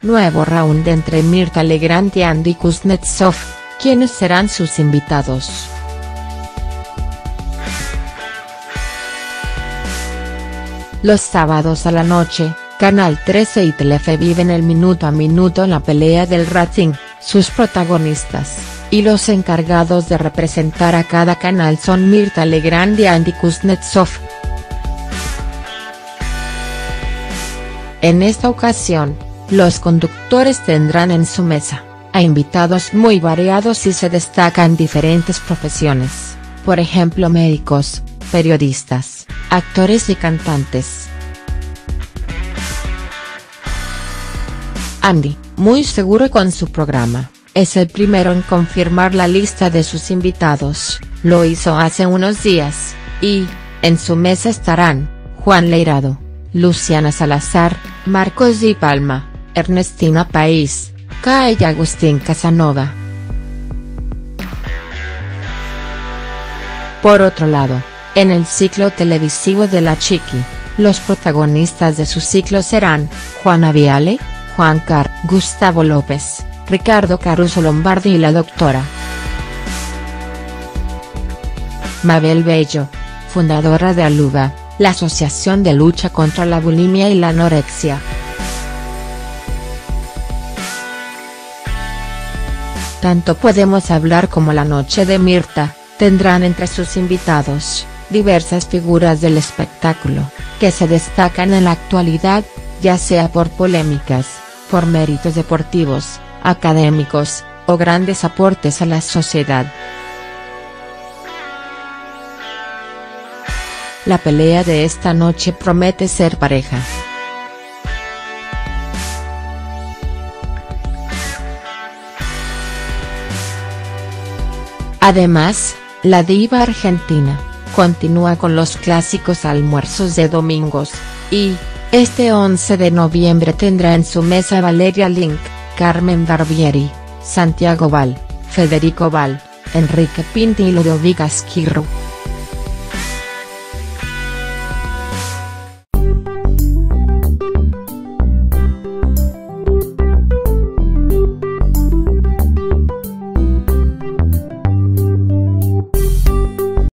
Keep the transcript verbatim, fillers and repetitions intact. Nuevo round entre Mirtha Legrand y Andy Kusnetzoff, ¿quiénes serán sus invitados? Los sábados a la noche, Canal trece y Telefe viven el minuto a minuto la pelea del rating, sus protagonistas, y los encargados de representar a cada canal son Mirtha Legrand y Andy Kusnetzoff. En esta ocasión, los conductores tendrán en su mesa a invitados muy variados y se destacan diferentes profesiones, por ejemplo médicos, periodistas, actores y cantantes. Andy, muy seguro con su programa, es el primero en confirmar la lista de sus invitados, lo hizo hace unos días, y, en su mesa estarán, Juan Leirado, Luciana Salazar, Marcos Di Palma, Ernestina País, Kai y Agustín Casanova. Por otro lado, en el ciclo televisivo de La Chiqui, los protagonistas de su ciclo serán, Juana Viale, Juan Carlos Gustavo López, Ricardo Caruso Lombardi y la doctora Mabel Bello, fundadora de Aluba, la Asociación de Lucha contra la Bulimia y la Anorexia. Tanto Podemos Hablar como La Noche de Mirtha, tendrán entre sus invitados, diversas figuras del espectáculo, que se destacan en la actualidad, ya sea por polémicas, por méritos deportivos, académicos, o grandes aportes a la sociedad. La pelea de esta noche promete ser pareja. Además, la diva argentina, continúa con los clásicos almuerzos de domingos, y, este once de noviembre tendrá en su mesa Valeria Link, Carmen Barbieri, Santiago Val, Federico Val, Enrique Pinti y Ludovica Esquirro.